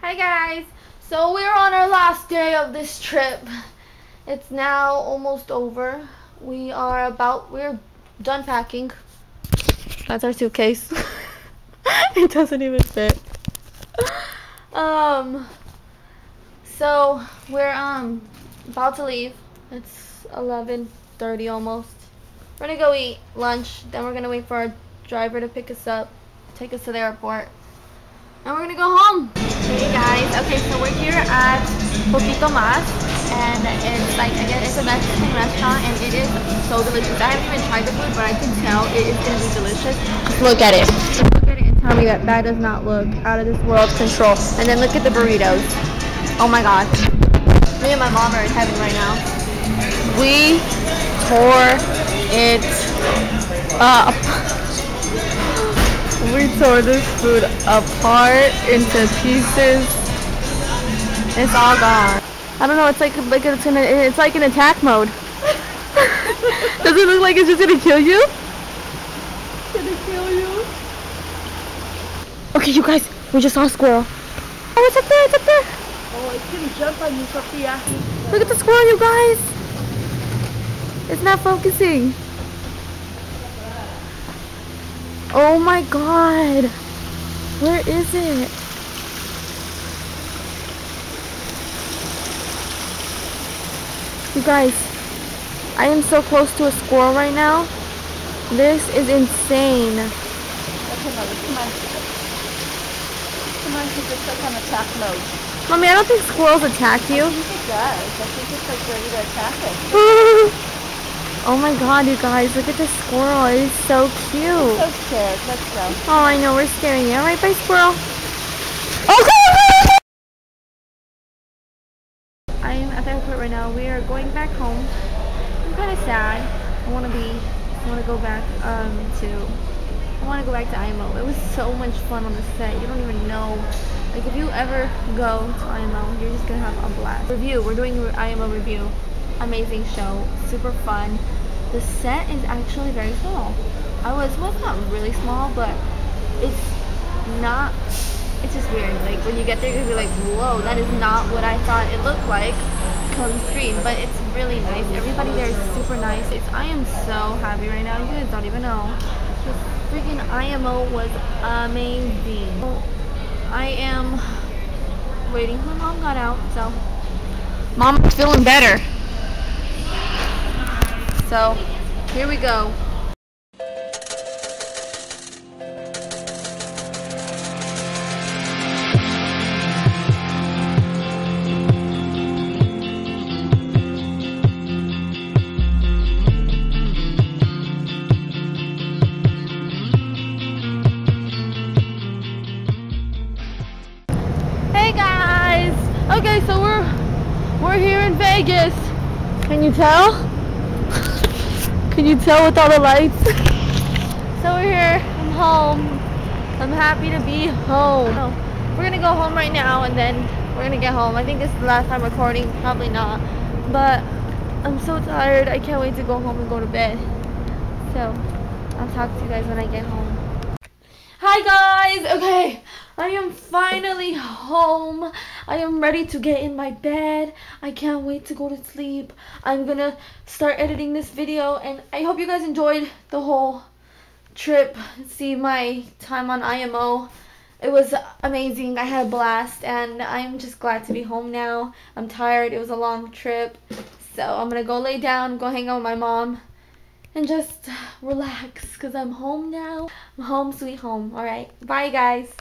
Hi guys, so we're on our last day of this trip. It's now almost over. We're done packing. That's our suitcase. It doesn't even fit. So we're about to leave. It's 11:30 almost. We're gonna go eat lunch, then we're gonna wait for our driver to pick us up, take us to the airport, and we're gonna go home. Hey guys, okay, so we're here at Poquito Mas, and it's like, again, it's a Mexican restaurant, and it is so delicious. I haven't even tried the food, but I can tell it is gonna be delicious. Just look at it. Just look at it and tell me that does not look out of this world control. And then look at the burritos. Oh my god. Me and my mom are in heaven right now. We tore it up. We tore this food apart into pieces. It's all gone. I don't know. It's like it's gonna. It's like in attack mode. Does it look like it's just gonna kill you? It's gonna kill you. Okay, you guys. We just saw a squirrel. Oh, it's up there. It's up there. Oh, it's gonna jump on you, Sophia. Look at the squirrel, you guys. It's not focusing. Oh my god. Where is it? You guys, I am so close to a squirrel right now. This is insane. Come on, because it's like on attack mode. Mommy, I don't think squirrels attack you. I think it does. I think it's like ready to attack it. Oh my god, you guys, look at this squirrel. It is so cute. I'm so scared. Let's go. Oh, I know. We're staring at it. Right by squirrel. Okay! I am at the airport right now. We are going back home. I'm kind of sad. I want to go back to IMO. It was so much fun on the set. You don't even know. Like, if you ever go to IMO, you're just going to have a blast. Review. We're doing IMO review. Amazing show, super fun. The set is actually very small. It's not really small, but it's just weird. Like, when you get there, you're gonna be like, whoa, that is not what I thought it looked like come screen. But it's really nice. Everybody there is super nice. I am so happy right now. You guys don't even know. This freaking IMO was amazing. I am waiting. My mom got out, so mom's feeling better. So, here we go. Hey guys! Okay, so we're here in Vegas. Can you tell? Can you tell with all the lights? So we're here. I'm home. I'm happy to be home. So we're gonna go home right now, and then we're gonna get home. I think this is the last time recording. Probably not. But I'm so tired. I can't wait to go home and go to bed. So I'll talk to you guys when I get home. Hi guys. Okay, I am finally home. I am ready to get in my bed. I can't wait to go to sleep. I'm gonna start editing this video, and I hope you guys enjoyed the whole trip. See my time on IMO. It was amazing. I had a blast, and I'm just glad to be home now. I'm tired. It was a long trip. So I'm gonna go lay down, go hang out with my mom, and just relax because I'm home now. I'm home sweet home. Alright, bye guys.